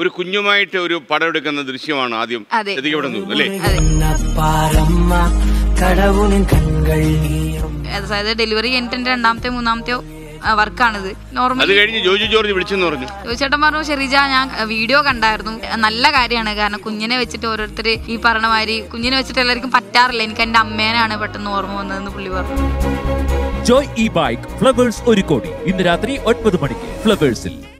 ഒരു കുഞ്ഞുമായിട്ട് ഒരു പടം എടുക്കുന്ന ദൃശ്യമാണ് ആദ്യം അതായത് ഡെലിവറി കഴിഞ്ഞിട്ട് രണ്ടാമത്തെ മൂന്നാമത്തെയോ വർക്കാണിത്. നോർമൽ ജോയിച്ചേട്ടൻ പറഞ്ഞു ഷെറിജ ഞാൻ വീഡിയോ കണ്ടായിരുന്നു, നല്ല കാര്യമാണ്. കാരണം കുഞ്ഞിനെ വെച്ചിട്ട് ഓരോരുത്തർ ഈ പറഞ്ഞ മാതിരി കുഞ്ഞിനെ വെച്ചിട്ട് എല്ലാവർക്കും പറ്റാറില്ല. എനിക്ക് എന്റെ അമ്മേനാണ് പെട്ടെന്ന് ഓർമ്മ വന്നതെന്ന് പുള്ളി പറഞ്ഞു. ജോയ് ഈ ബൈക്ക് ഫ്ലവേഴ്സ് ഒരു കോടി ഇന്ന് രാത്രി 9 മണിക്ക് ഫ്ലവേഴ്സിൽ.